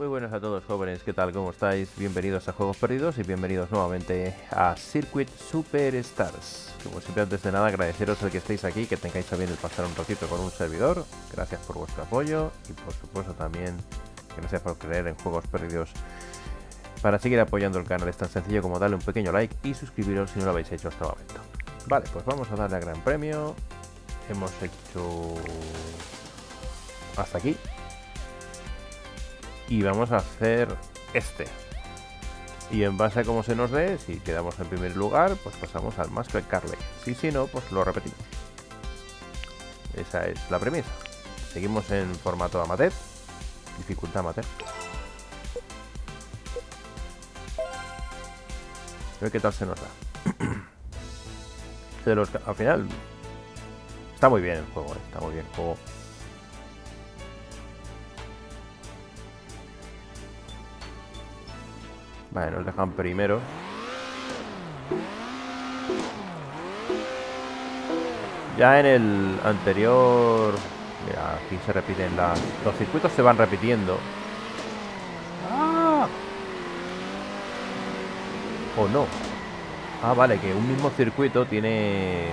Muy buenas a todos, jóvenes, ¿qué tal? ¿Cómo estáis? Bienvenidos a Juegos Perdidos y bienvenidos nuevamente a Circuit Superstars. Como siempre, antes de nada, agradeceros el que estéis aquí, que tengáis a bien el pasar un ratito con un servidor. Gracias por vuestro apoyo y, por supuesto, también gracias por creer en Juegos Perdidos. Para seguir apoyando el canal es tan sencillo como darle un pequeño like y suscribiros si no lo habéis hecho hasta el momento. Vale, pues vamos a darle a Gran Premio. Hemos hecho hasta aquí. Y vamos a hacer este. Y en base a cómo se nos dé, si quedamos en primer lugar, pues pasamos al Muscle Car Legends. Y si no, pues lo repetimos. Esa es la premisa. Seguimos en formato amateur. Dificultad amateur. A ver qué tal se nos da. Al final, está muy bien el juego, está muy bien el juego. Vale, nos dejan primero. Ya en el anterior... Mira, aquí se repiten las... Los circuitos se van repitiendo. ¡Ah! ¿O no? Ah, vale, que un mismo circuito tiene...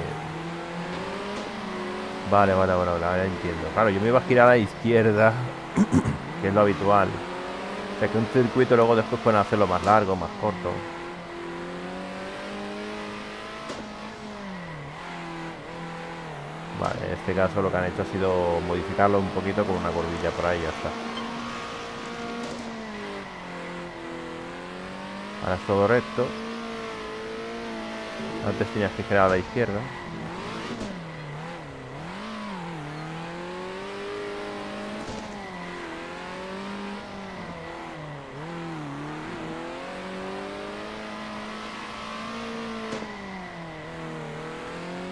Vale, vale, vale, ahora entiendo. Claro, yo me iba a girar a la izquierda, que es lo habitual. O sea, que un circuito luego después pueden hacerlo más largo, más corto. Vale, en este caso lo que han hecho ha sido modificarlo un poquito con una curvilla por ahí y ya está. Ahora es todo recto. Antes tenías que girar a la izquierda.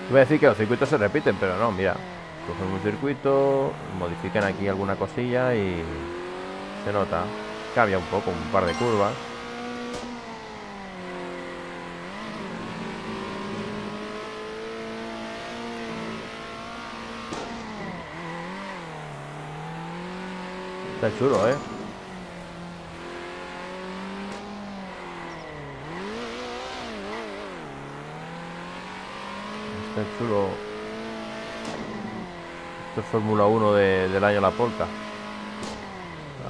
Voy a decir que los circuitos se repiten, pero no, mira. Cogen un circuito, modifican aquí alguna cosilla y se nota. Cambia un poco, un par de curvas. Está chulo, ¿eh? Está chulo. Esto es Fórmula 1 del año La Polka.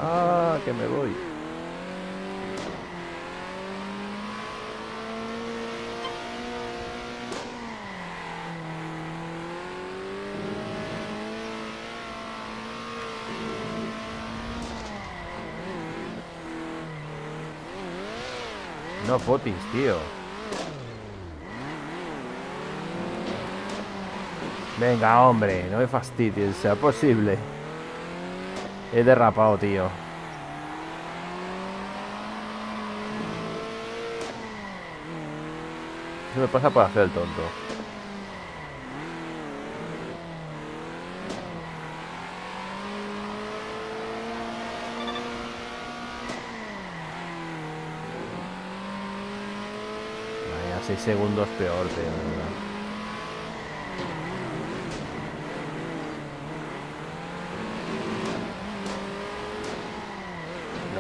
Ah, que me voy. No fotis, tío. Venga, hombre, no me fastidies, sea posible. He derrapado, tío. Eso me pasa por hacer el tonto. Vaya, 6 segundos peor, tío, ¿verdad?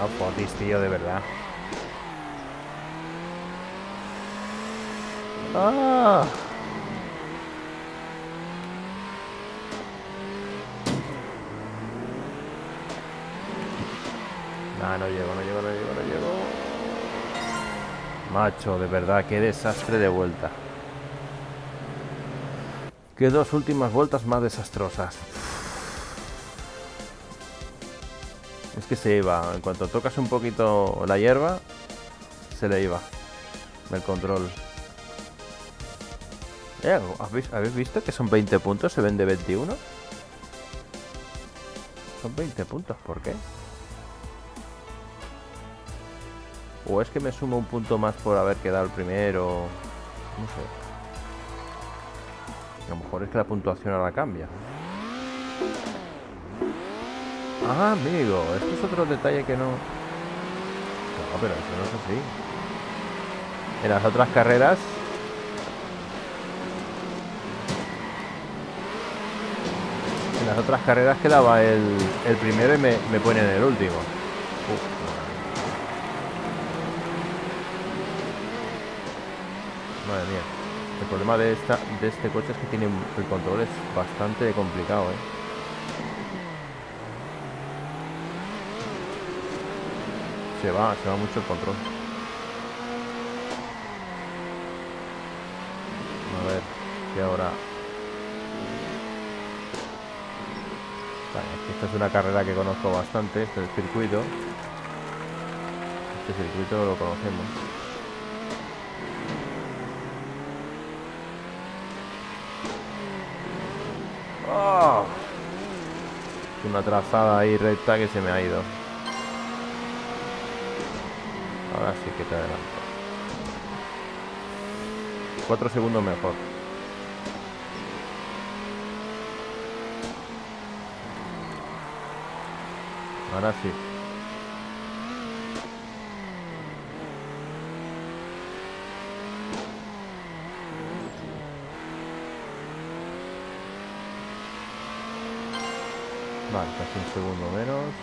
No fotis, tío, de verdad. ¡Ah! Nah, no llego. Macho, de verdad, qué desastre de vuelta. Qué dos últimas vueltas más desastrosas. Es que se iba, en cuanto tocas un poquito la hierba, se le iba el control. ¿Habéis visto que son 20 puntos? ¿Se vende 21? Son 20 puntos, ¿por qué? ¿O es que me sumo un punto más por haber quedado el primero? No sé. A lo mejor es que la puntuación ahora cambia. Ah, amigo, esto es otro detalle que no... No, pero eso no es así. En las otras carreras... En las otras carreras quedaba el primero y me ponen el último. Madre mía. El problema de este coche es que tiene el control es bastante complicado, ¿eh? Se va mucho el control. A ver, que ahora... Vale, esta es una carrera que conozco bastante, este es el circuito. Este circuito lo conocemos. ¡Oh! Una trazada ahí recta que se me ha ido. Ahora sí que te adelanto. 4 segundos mejor. Ahora sí. Vale, casi un segundo menos.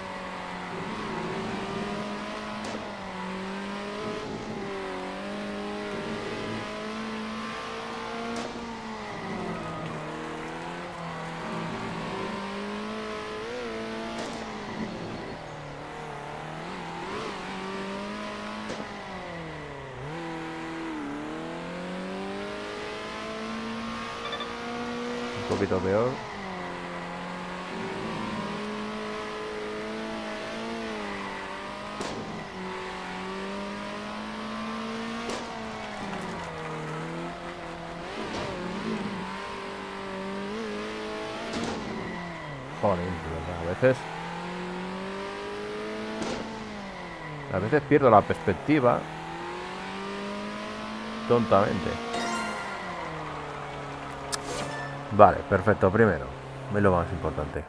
Un poquito peor. Joder, a veces pierdo la perspectiva tontamente. Vale, perfecto, primero. Es lo más importante.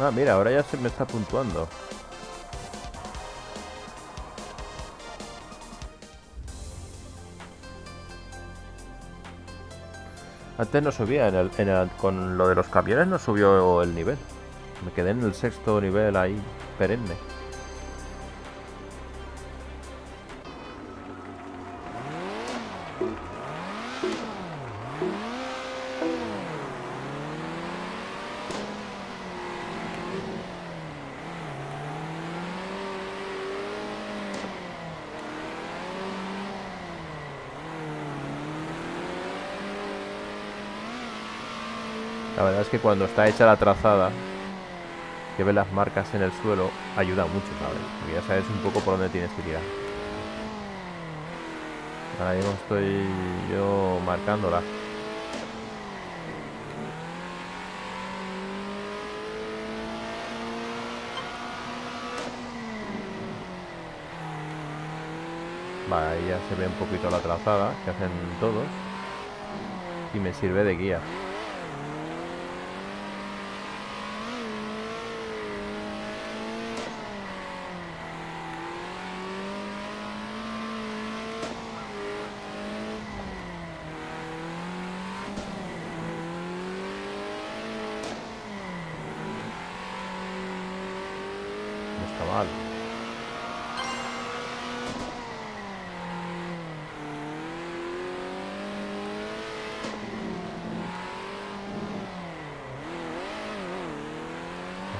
Ah, mira, ahora ya se me está puntuando. Antes no subía, con lo de los camiones no subió el nivel. Me quedé en el 6.º nivel ahí, perenne. La verdad es que cuando está hecha la trazada, que ves las marcas en el suelo, ayuda mucho, ¿sabes? Porque ya sabes un poco por dónde tienes que tirar. Ahora mismo estoy yo marcándola. Vale, ahí ya se ve un poquito la trazada que hacen todos y me sirve de guía.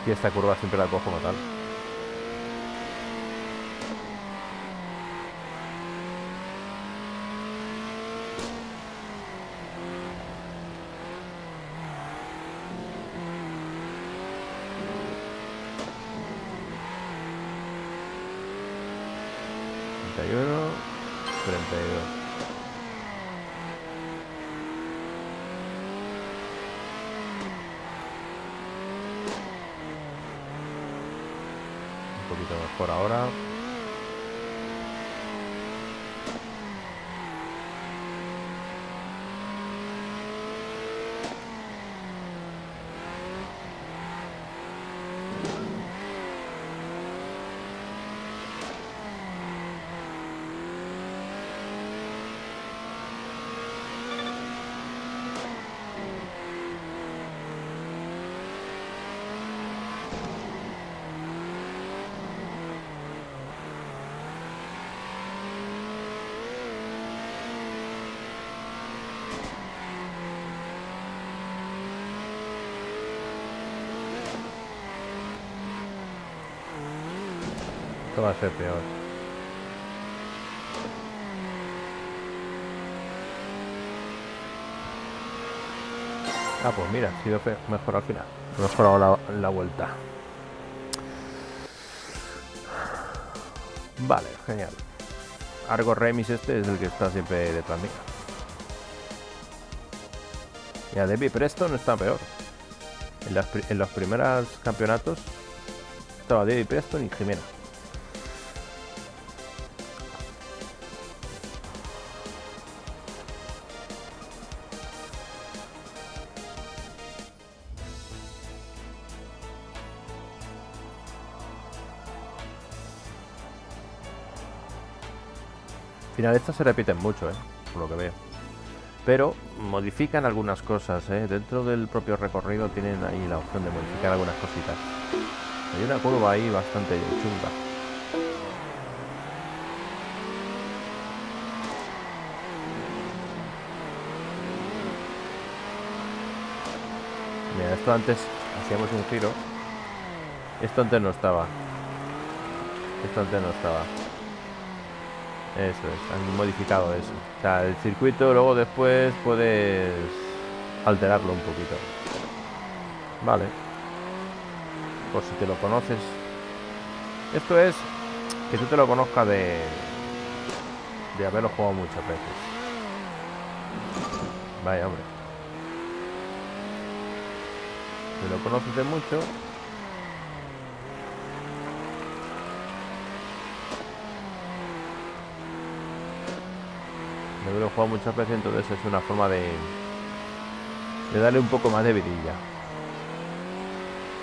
Y esta curva siempre la cojo como tal. Por ahora Esto va a ser peor. Ah, pues mira, ha sido mejor al final. He mejorado la vuelta. Vale, genial. Argo Remis este es el que está siempre detrás mío. Mira, Debbie Preston está peor. En los primeros campeonatos estaba Debbie Preston y Jimena. Al final estas se repiten mucho, por lo que veo. Pero modifican algunas cosas, dentro del propio recorrido tienen ahí la opción de modificar algunas cositas. Hay una curva ahí bastante chunga. Mira, esto antes hacíamos un giro. Esto antes no estaba. Esto antes no estaba. Eso es, han modificado eso. O sea, el circuito luego después puedes alterarlo un poquito. Vale. Por si te lo conoces. Esto es que tú te lo conozcas de haberlo jugado muchas veces. Vaya, hombre. Te lo conoces de mucho. Yo lo he jugado muchas veces, entonces es una forma de darle un poco más de vidilla.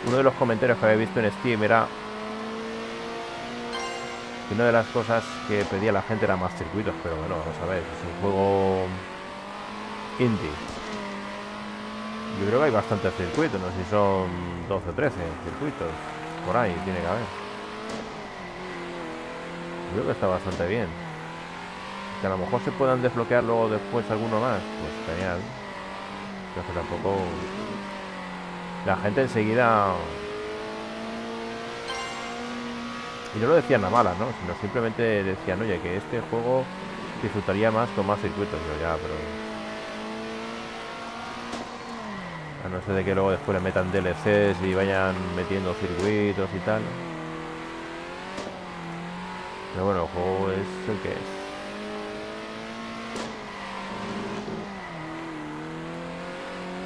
Uno de los comentarios que había visto en Steam era que una de las cosas que pedía la gente era más circuitos, pero bueno, vamos a ver, es un juego indie. Yo creo que hay bastantes circuitos, no sé si son 12 o 13 circuitos, por ahí tiene que haber. Yo creo que está bastante bien. Que a lo mejor se puedan desbloquear luego después alguno más, pues genial. Pero que tampoco la gente enseguida, y no lo decían a malas, ¿no? Sino simplemente decían, oye, que este juego disfrutaría más con más circuitos. Yo ya, pero a no ser de que luego después le metan DLCs y vayan metiendo circuitos y tal. Pero bueno, el juego es el que es.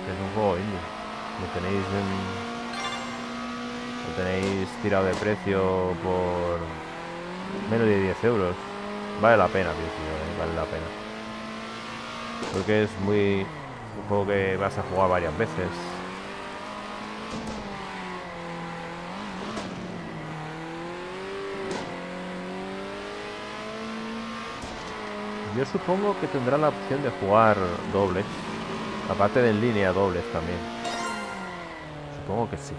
Es un juego indie. Lo tenéis tirado de precio por menos de 10 euros. Vale la pena, pienso yo, vale la pena. Porque es un juego que vas a jugar varias veces. Yo supongo que tendrá la opción de jugar dobles. Aparte de en línea, dobles también. Supongo que sí.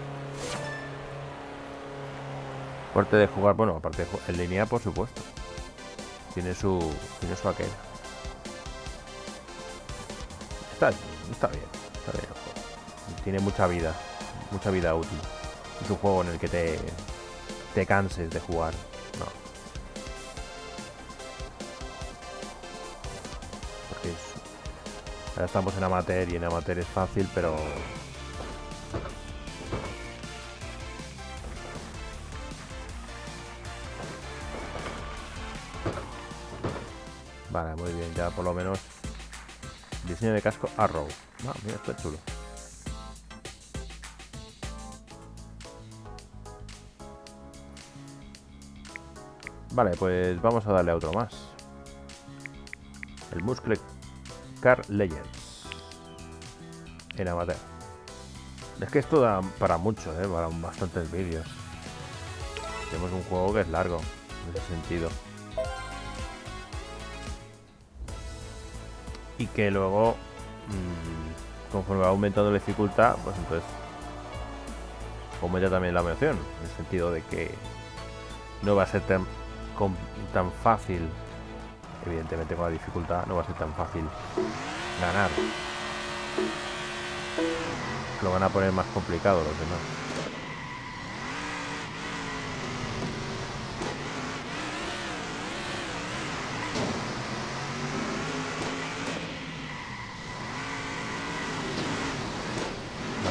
Aparte de jugar, bueno, aparte de en línea, por supuesto. Tiene su aquel. Está bien el juego. Tiene mucha vida útil. Es un juego en el que te canses de jugar. No. Porque es... Ahora estamos en amateur y en amateur es fácil, pero... Vale, muy bien, ya por lo menos... Diseño de casco Arrow. Ah, mira, esto es chulo. Vale, pues vamos a darle a otro más. El Muscle Car Legends en amateur. Es que esto da para mucho, para bastantes vídeos. Tenemos un juego que es largo en ese sentido y que luego conforme va aumentando la dificultad, pues entonces aumenta también la emoción, en el sentido de que no va a ser tan fácil. Evidentemente con la dificultad no va a ser tan fácil ganar. Lo van a poner más complicado los demás.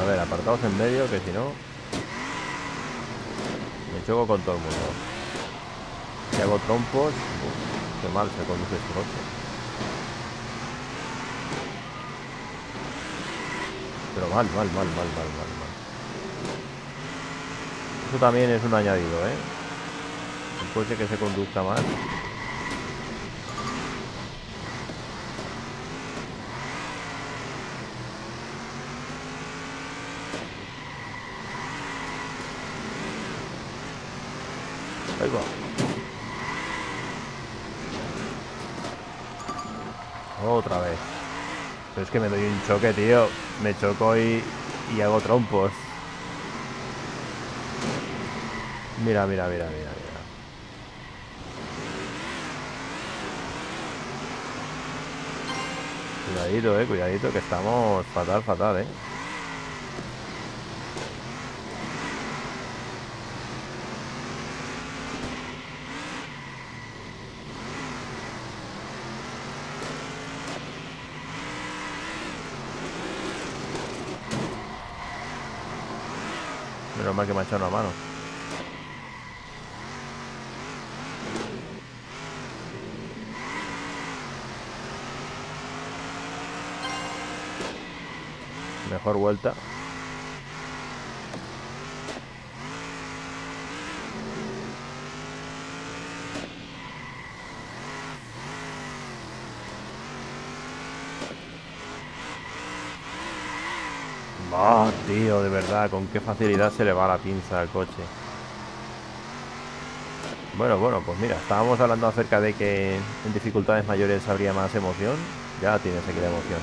A ver, apartados en medio, que si no me choco con todo el mundo. Si hago trompos, uf, qué mal se conduce este coche. Pero mal. Eso también es un añadido, ¿eh? Un coche que se conduzca mal. Ahí va. Otra vez. Pero es que me doy un choque, tío. Me choco y hago trompos. Mira. Cuidadito, que estamos fatal, eh. Menos mal que me ha echado una mano. Mejor vuelta. Oh, tío, de verdad, con qué facilidad se le va la pinza al coche. Bueno, pues mira, estábamos hablando acerca de que en dificultades mayores habría más emoción. Ya tienes aquí la emoción.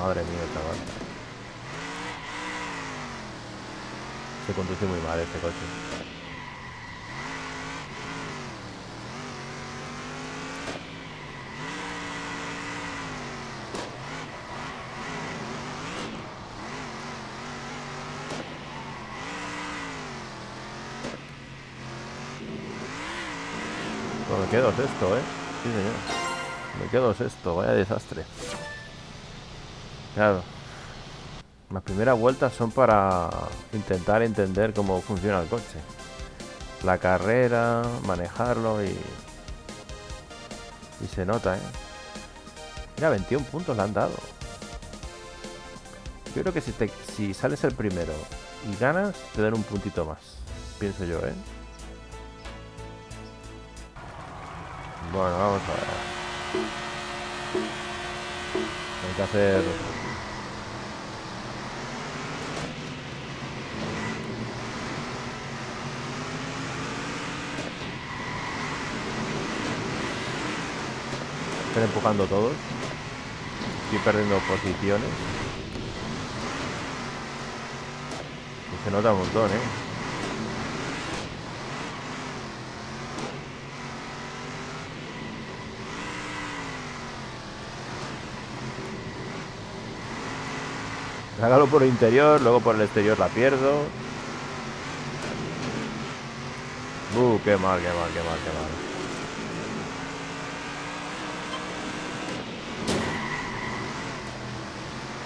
Madre mía, chaval. Se conduce muy mal este coche. Me quedo sexto, ¿eh? Sí, señor. Me quedo sexto, vaya desastre. Claro. Las primeras vueltas son para intentar entender cómo funciona el coche. La carrera, manejarlo y se nota, ¿eh? Mira, 21 puntos le han dado. Yo creo que si sales el primero y ganas, te dan un puntito más. Pienso yo, ¿eh? Bueno, vamos a ver. Hay que hacer... Están empujando todos. Estoy perdiendo posiciones. Y se nota un montón, ¿eh? Hágalo por el interior, luego por el exterior la pierdo. Qué mal.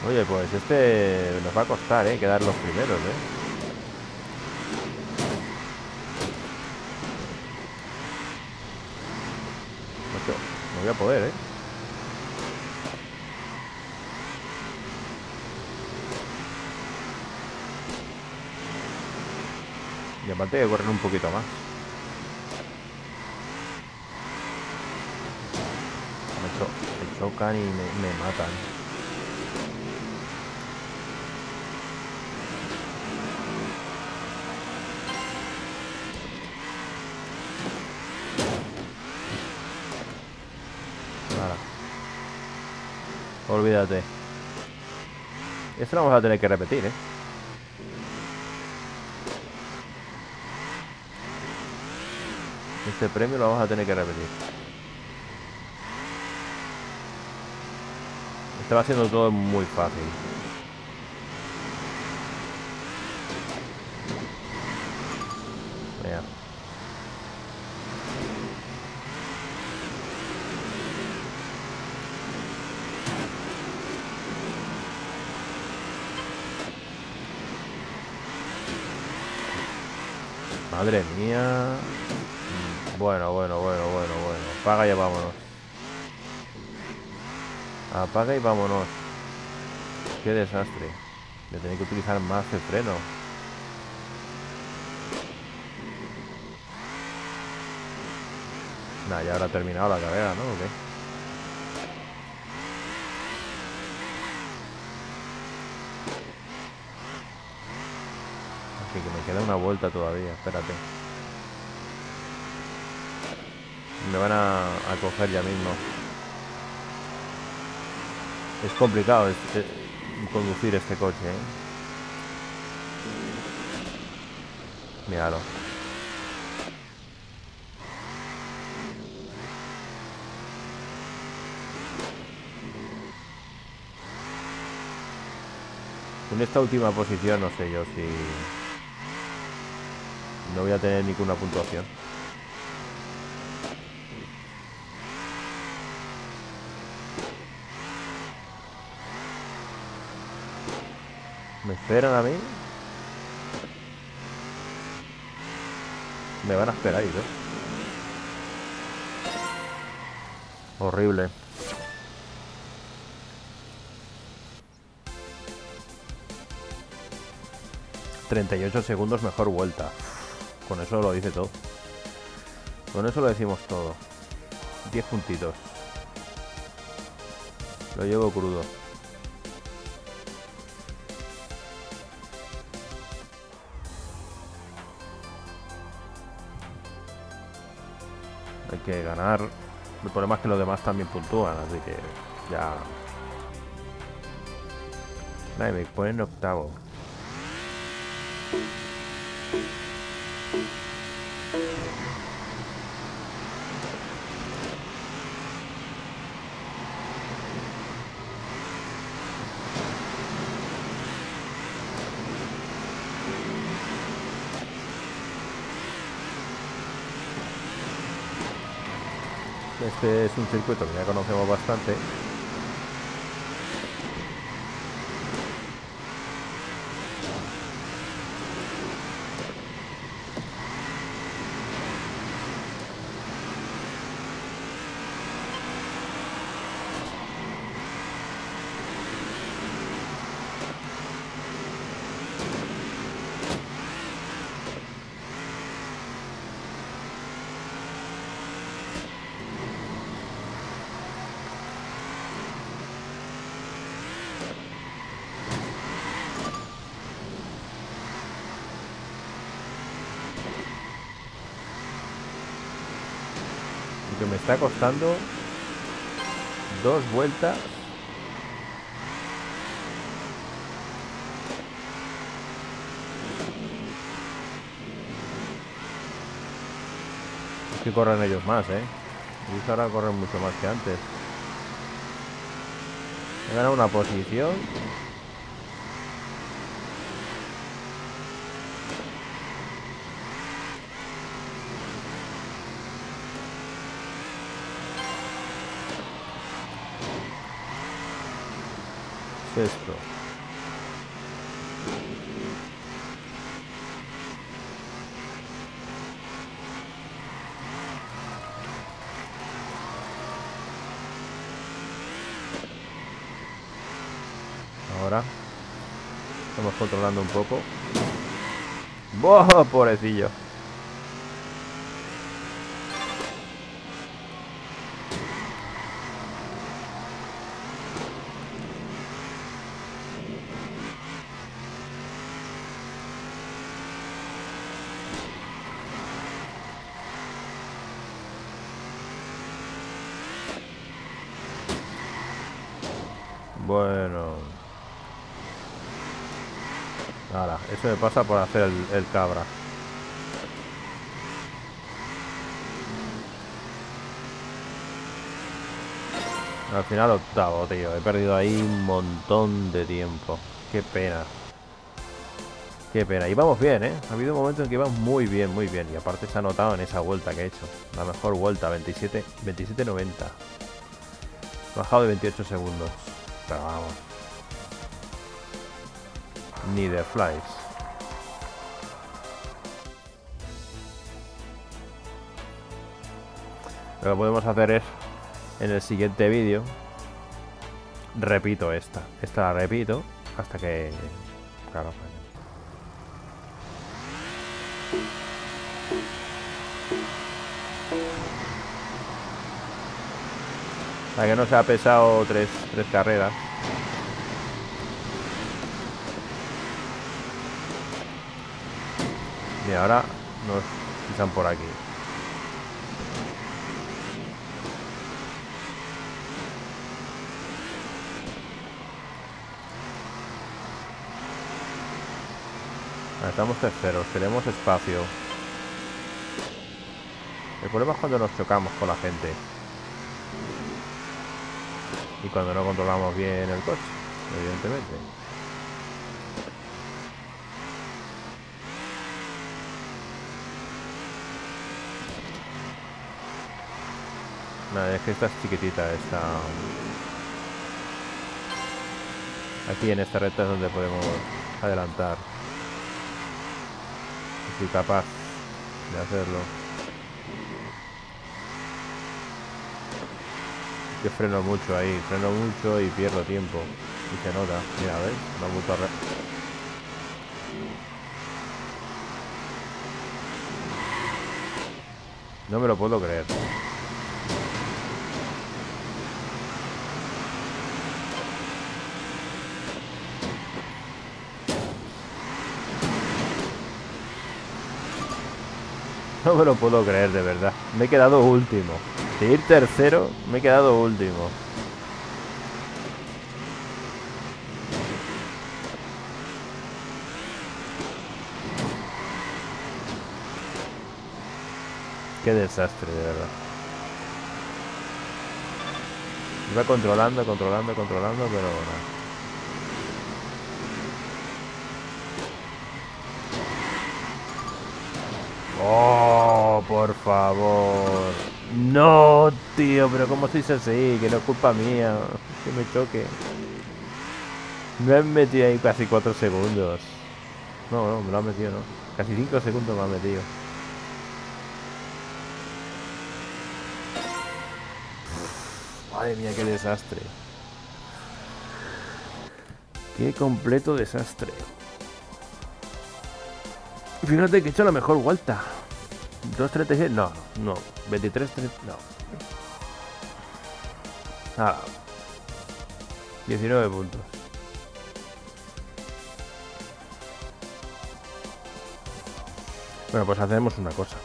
Oye, pues este nos va a costar, ¿eh? Quedar los primeros, ¿eh? No voy a poder, ¿eh? Y aparte hay que correr un poquito más. Me chocan y me matan. Nada. Olvídate. Esto lo vamos a tener que repetir, ¿eh? Este premio lo vamos a tener que repetir. Este va siendo todo muy fácil. Mira. Madre mía. Bueno. Apaga y vámonos. Apaga y vámonos. Qué desastre. Voy a tener que utilizar más el freno. Nah, ya habrá terminado la carrera, ¿no? ¿O qué? Que me queda una vuelta todavía, espérate. Me van a coger ya mismo. Es complicado conducir este coche, ¿eh? Míralo. En esta última posición no sé yo si... no voy a tener ninguna puntuación. ¿Me esperan a mí? Me van a esperar ellos. Horrible. ...38 segundos mejor vuelta... Con eso lo dice todo. Con eso lo decimos todo. 10 puntitos. Lo llevo crudo. Hay que ganar. El problema es que los demás también puntúan, así que ya. Ahí me ponen octavo. Este es un circuito que ya conocemos bastante. Que me está costando 2 vueltas. Es que corren ellos más, ¿eh? Y ahora corren mucho más que antes. He ganado una posición. Esto. Ahora estamos controlando un poco. ¡Boh, pobrecillo! Bueno. Ahora, eso me pasa por hacer el cabra. Al final octavo, tío. He perdido ahí un montón de tiempo. Qué pena. Qué pena. Y vamos bien, ¿eh? Ha habido un momento en que iba muy bien, muy bien. Y aparte se ha notado en esa vuelta que he hecho. La mejor vuelta, 27.90. Bajado de 28 segundos. Pero vamos. Ni de flies. que lo podemos hacer es en el siguiente vídeo. Repito esta. Esta la repito hasta que... Claro. Para que no se ha pesado tres carreras. Y ahora nos pisan por aquí. Ahora estamos terceros, tenemos espacio. El problema es cuando nos chocamos con la gente y cuando no controlamos bien el coche, evidentemente. Nada, es que esta es chiquitita, esta... Aquí en esta recta es donde podemos adelantar. Soy capaz de hacerlo. Yo freno mucho ahí, freno mucho y pierdo tiempo. Y se nota, mira, a ver, no ha vuelto a... No me lo puedo creer. No me lo puedo creer, de verdad. Me he quedado último. De ir tercero, me he quedado último. Qué desastre, de verdad. Iba controlando, pero bueno. ¡Oh, por favor! ¡No, tío! ¿Pero cómo se dice así? Que no es culpa mía que me choque. Me han metido ahí casi 4 segundos. No, me lo han metido, no. Casi 5 segundos me han metido. Madre mía, qué desastre. Qué completo desastre. Fíjate que he hecho la mejor vuelta. 2.36, no. 23.30, no. Nada. 19 puntos. Bueno, pues hacemos una cosa.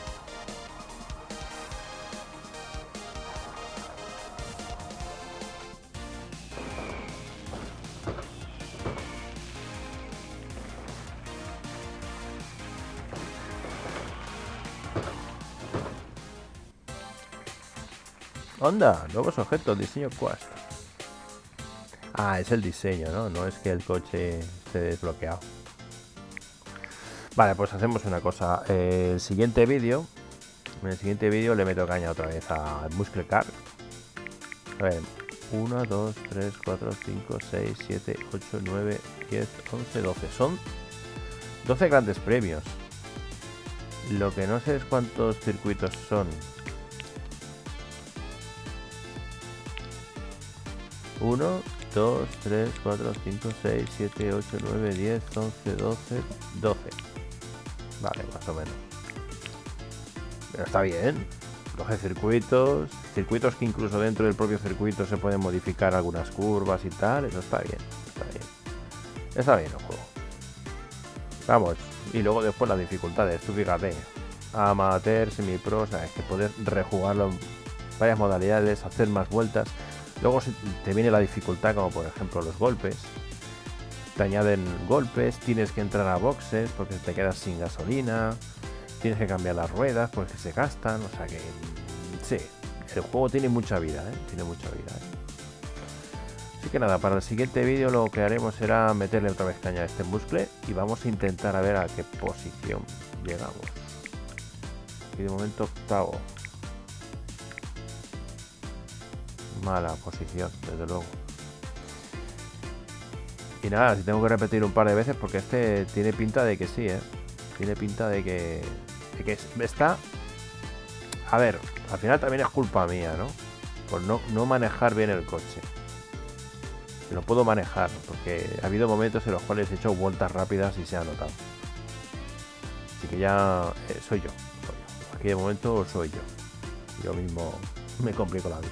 Onda, nuevos objetos, diseño Quest. Ah, es el diseño, ¿no? No es que el coche esté desbloqueado. Vale, pues hacemos una cosa. El siguiente vídeo. En el siguiente vídeo le meto caña otra vez a Muscle Car. A ver, 1, 2, 3, 4, 5, 6, 7, 8, 9, 10, 11, 12. Son 12 grandes premios. Lo que no sé es cuántos circuitos son. 1, 2, 3, 4, 5, 6, 7, 8, 9, 10, 11, 12, 12. Vale, más o menos. Pero está bien. 12 circuitos. Circuitos que incluso dentro del propio circuito se pueden modificar algunas curvas y tal. Eso está bien. Está bien. Está bien el juego. Vamos. Y luego después las dificultades. Tú fíjate. Amateur, semipro. O sea, es que poder rejugarlo en varias modalidades, hacer más vueltas. Luego te viene la dificultad, como por ejemplo los golpes. Te añaden golpes, tienes que entrar a boxes porque te quedas sin gasolina. Tienes que cambiar las ruedas porque se gastan. O sea que... Sí, el juego tiene mucha vida, ¿eh? Tiene mucha vida, ¿eh? Así que nada, para el siguiente vídeo lo que haremos será meterle otra vez caña a este muscle. Y vamos a intentar a ver a qué posición llegamos. Y de momento octavo. Mala posición, desde luego. Y nada, si tengo que repetir un par de veces, porque este tiene pinta de que sí, ¿eh? Tiene pinta de que está A ver, al final también es culpa mía, ¿no? Por no manejar bien el coche. Lo puedo manejar, porque ha habido momentos en los cuales he hecho vueltas rápidas y se ha notado. Así que ya soy yo. Aquí de momento soy yo. Yo mismo me complico la vida.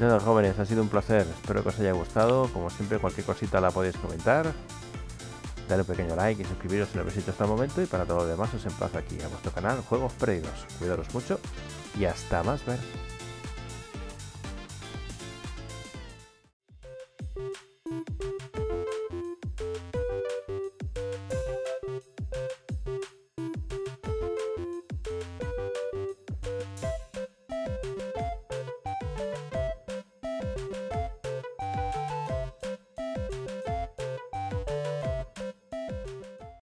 Nada, jóvenes, ha sido un placer. Espero que os haya gustado. Como siempre, cualquier cosita la podéis comentar. Dale un pequeño like y suscribiros si no habéis hecho hasta el momento. Y para todo lo demás os emplazo aquí a vuestro canal Juegos Perdidos. Cuidaros mucho y hasta más ver.